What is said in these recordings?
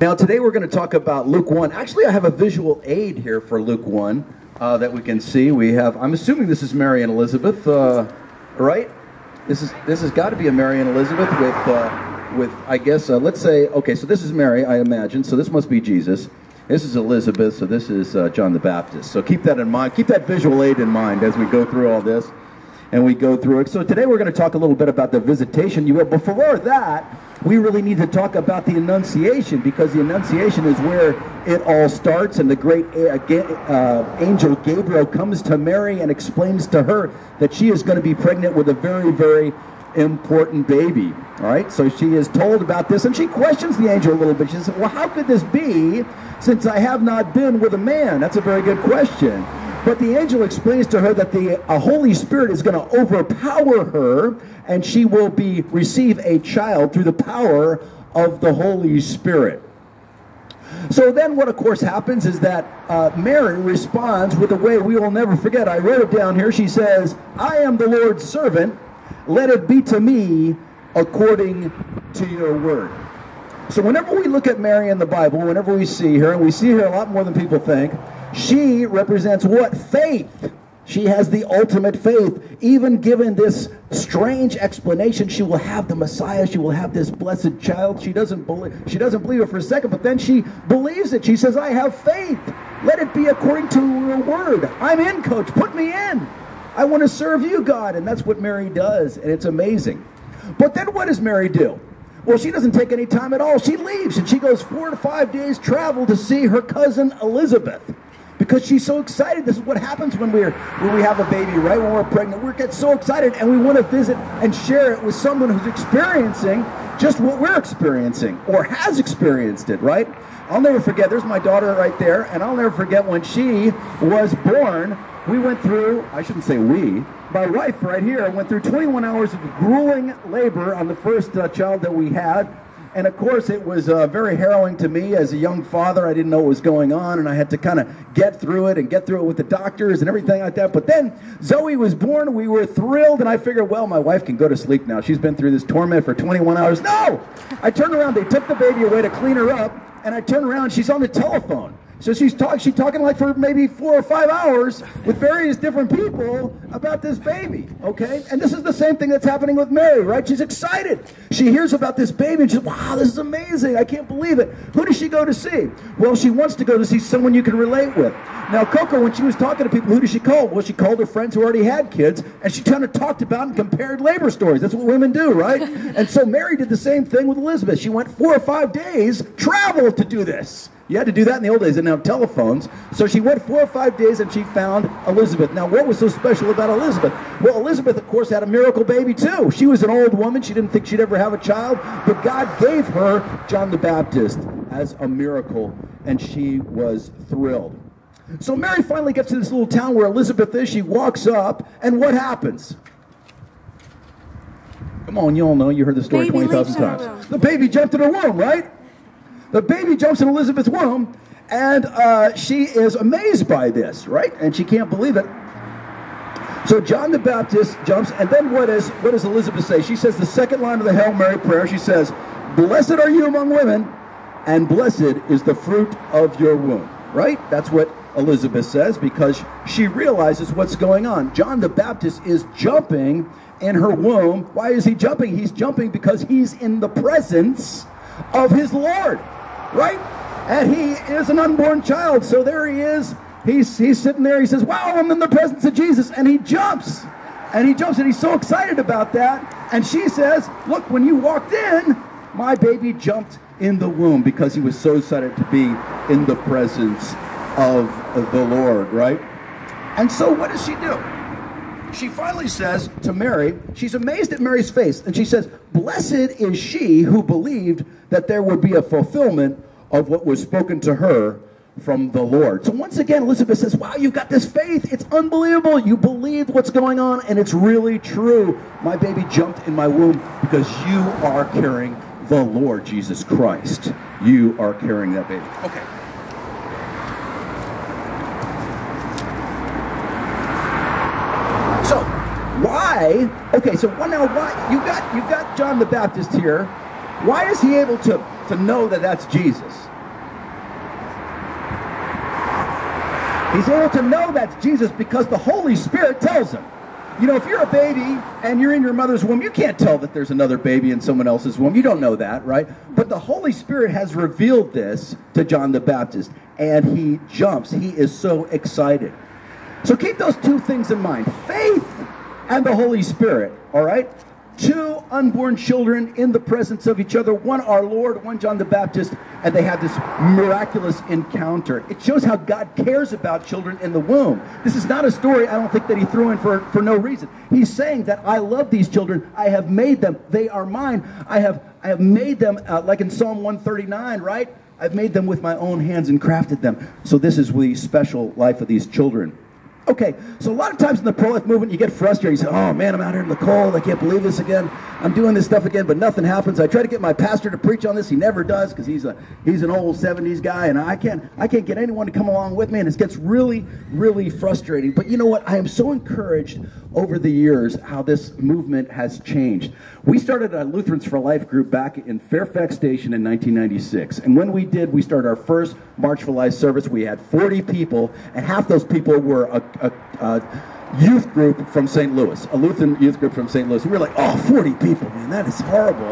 Now today we're going to talk about Luke 1. Actually, I have a visual aid here for Luke 1 that we can see. We have, I'm assuming this is Mary and Elizabeth, right? This has got to be a Mary and Elizabeth with I guess, let's say, okay, so this is Mary, I imagine, so this must be Jesus. This is Elizabeth, so this is John the Baptist. So keep that in mind, keep that visual aid in mind as we go through all this. And we go through it. So today we're going to talk a little bit about the visitation. But before that, we really need to talk about the Annunciation, because the Annunciation is where it all starts, and the great angel Gabriel comes to Mary and explains to her that she is going to be pregnant with a very, very important baby. All right, so she is told about this, and she questions the angel a little bit. She says, well, how could this be since I have not been with a man? That's a very good question. But the angel explains to her that the Holy Spirit is going to overpower her, and she will receive a child through the power of the Holy Spirit. So then what, of course, happens is that Mary responds with a way we will never forget. I wrote it down here. She says, I am the Lord's servant. Let it be to me according to your word. So whenever we look at Mary in the Bible, whenever we see her, and we see her a lot more than people think, she represents what? Faith. She has the ultimate faith. Even given this strange explanation, she will have the Messiah, she will have this blessed child. She doesn't believe it for a second, but then she believes it. She says, I have faith. Let it be according to your word. I'm in, Coach. Put me in. I want to serve you, God. And that's what Mary does, and it's amazing. But then what does Mary do? Well, she doesn't take any time at all. She leaves, and she goes 4 to 5 days travel to see her cousin Elizabeth, because she's so excited. This is what happens when we have a baby, right? When we're pregnant, we get so excited, and we want to visit and share it with someone who's experiencing just what we're experiencing, or has experienced it, right? I'll never forget, there's my daughter right there, and I'll never forget when she was born, we went through, I shouldn't say we, my wife right here, went through 21 hours of grueling labor on the first child that we had. And of course, it was very harrowing to me as a young father. I didn't know what was going on, and I had to kind of get through it with the doctors and everything like that. But then Zoe was born. We were thrilled, and I figured, well, my wife can go to sleep now. She's been through this torment for 21 hours. No! I turned around. They took the baby away to clean her up, and I turned around. She's on the telephone. So she's talking like for maybe 4 or 5 hours with various different people about this baby, okay? And this is the same thing that's happening with Mary, right? She's excited. She hears about this baby and she's, wow, this is amazing. I can't believe it. Who does she go to see? Well, she wants to go to see someone you can relate with. Now, Coco, when she was talking to people, who did she call? Well, she called her friends who already had kids, and she kind of talked about and compared labor stories. That's what women do, right? And so Mary did the same thing with Elizabeth. She went 4 or 5 days, traveled to do this. You had to do that in the old days. They didn't have telephones. So she went 4 or 5 days, and she found Elizabeth. Now, what was so special about Elizabeth? Well, Elizabeth, of course, had a miracle baby, too. She was an old woman. She didn't think she'd ever have a child. But God gave her John the Baptist as a miracle, and she was thrilled. So Mary finally gets to this little town where Elizabeth is. She walks up, and what happens? Come on, you all know. You heard the story 20,000 times. The baby jumped in her womb, right? The baby jumps in Elizabeth's womb, and she is amazed by this, right? And she can't believe it. So John the Baptist jumps, and then what does Elizabeth say? She says the second line of the Hail Mary prayer. She says, blessed are you among women, and blessed is the fruit of your womb, right? That's what Elizabeth says, because she realizes what's going on. John the Baptist is jumping in her womb. Why is he jumping? He's jumping because he's in the presence of his Lord. Right? And he is an unborn child. So there he is. He's sitting there. He says, wow, I'm in the presence of Jesus. And he jumps. And he jumps. And he's so excited about that. And she says, look, when you walked in, my baby jumped in the womb, because he was so excited to be in the presence of the Lord. Right? And so what does she do? She finally says to Mary, she's amazed at Mary's faith, and she says, blessed is she who believed that there would be a fulfillment of what was spoken to her from the Lord. So once again, Elizabeth says, wow, you've got this faith. It's unbelievable. You believe what's going on, and it's really true. My baby jumped in my womb because you are carrying the Lord Jesus Christ. You are carrying that baby. Okay. Okay, so now why you got John the Baptist here? Why is he able to to know that that's Jesus. He's able to know that's Jesus because the Holy Spirit tells him. You know, if you're a baby and you're in your mother's womb, you can't tell that there's another baby in someone else's womb. You don't know that, right? But the Holy Spirit has revealed this to John the Baptist, and he jumps. He is so excited. So keep those two things in mind. Faith and the Holy Spirit, all right? Two unborn children in the presence of each other, one our Lord, one John the Baptist, and they have this miraculous encounter. It shows how God cares about children in the womb. This is not a story I don't think that he threw in for no reason. He's saying that I love these children. I have made them. They are mine. I have made them, like in Psalm 139, right? I've made them with my own hands and crafted them. So this is the special life of these children. Okay, so a lot of times in the pro-life movement, you get frustrated. You say, oh, man, I'm out here in the cold. I can't believe this again. I'm doing this stuff again, but nothing happens. I try to get my pastor to preach on this. He never does because he's an old 70s guy, and I can't get anyone to come along with me, and it gets really, really frustrating. But you know what? I am so encouraged over the years how this movement has changed. We started a Lutherans for Life group back in Fairfax Station in 1996, and when we did, we started our first March for Life service. We had 40 people, and half those people were a youth group from St. Louis, a Lutheran youth group from St. Louis. We were like, oh, 40 people, man, that is horrible.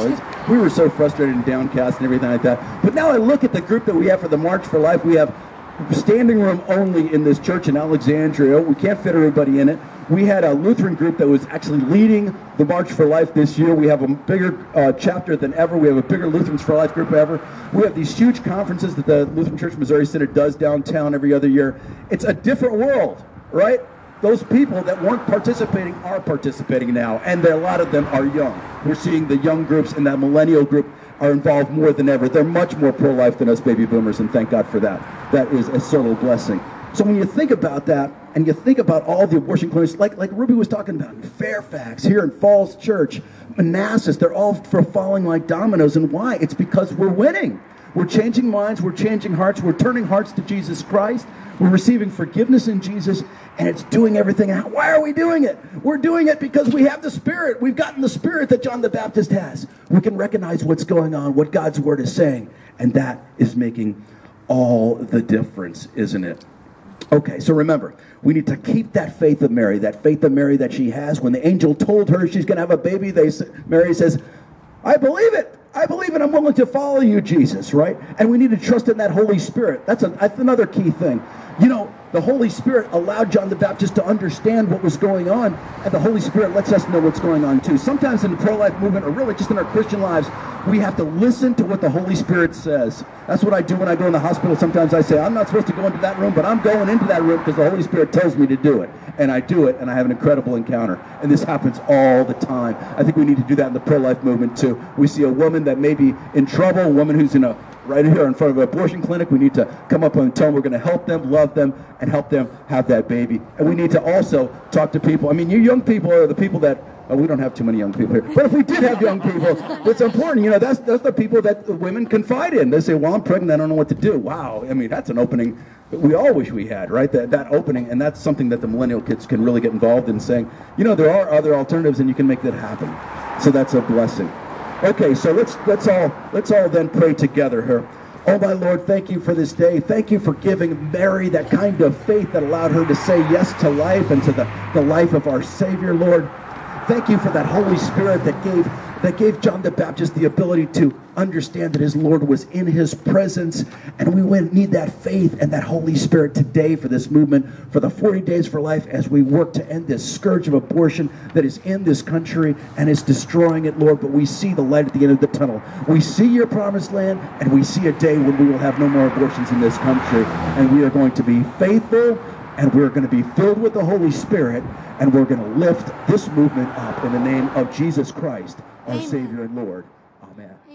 We were so frustrated and downcast and everything like that. But now I look at the group that we have for the March for Life. We have standing room only in this church in Alexandria. We can't fit everybody in it. We had a Lutheran group that was actually leading the March for Life this year. We have a bigger chapter than ever. We have a bigger Lutherans for Life group ever. We have these huge conferences that the Lutheran Church Missouri Synod does downtown every other year. It's a different world, right? Those people that weren't participating are participating now, and a lot of them are young. We're seeing the young groups and that millennial group are involved more than ever. They're much more pro-life than us baby boomers, and thank God for that. That is a subtle blessing. So when you think about that, and you think about all the abortion clinics, like Ruby was talking about, in Fairfax, here in Falls Church, Manassas, they're all falling like dominoes. And why? It's because we're winning. We're changing minds, we're changing hearts, we're turning hearts to Jesus Christ, we're receiving forgiveness in Jesus, and it's doing everything. Why are we doing it? We're doing it because we have the Spirit. We've gotten the Spirit that John the Baptist has. We can recognize what's going on, what God's Word is saying, and that is making all the difference, isn't it? Okay, so remember, we need to keep that faith of Mary that she has. When the angel told her she's going to have a baby, Mary says, I believe it. I believe it. I'm willing to follow you, Jesus, right? And we need to trust in that Holy Spirit. That's another key thing. You know, the Holy Spirit allowed John the Baptist to understand what was going on, and the Holy Spirit lets us know what's going on, too. Sometimes in the pro-life movement, or really just in our Christian lives, we have to listen to what the Holy Spirit says. That's what I do when I go in the hospital. Sometimes I say, I'm not supposed to go into that room, but I'm going into that room because the Holy Spirit tells me to do it. And I do it, and I have an incredible encounter. And this happens all the time. I think we need to do that in the pro-life movement, too. We see a woman that may be in trouble, a woman who's in a right here in front of an abortion clinic. We need to come up and tell them we're going to help them, love them, and help them have that baby. And we need to also talk to people. I mean, you young people are the people that, oh, we don't have too many young people here. But if we did have young people, it's important. You know, that's the people that the women confide in. They say, well, I'm pregnant. I don't know what to do. Wow. I mean, that's an opening that we all wish we had, right? That opening. And that's something that the millennial kids can really get involved in, saying, you know, there are other alternatives and you can make that happen. So that's a blessing. Okay, so let's all then pray together here. Oh, my Lord, thank you for this day. Thank you for giving Mary that kind of faith that allowed her to say yes to life and to the life of our Savior, Lord. Thank you for that Holy Spirit that gave John the Baptist the ability to understand that his Lord was in his presence. And we need that faith and that Holy Spirit today for this movement, for the 40 Days for Life, as we work to end this scourge of abortion that is in this country and is destroying it, Lord. But we see the light at the end of the tunnel. We see your promised land, and we see a day when we will have no more abortions in this country. And we are going to be faithful, and we're going to be filled with the Holy Spirit, and we're going to lift this movement up in the name of Jesus Christ, our Savior and Lord. Amen.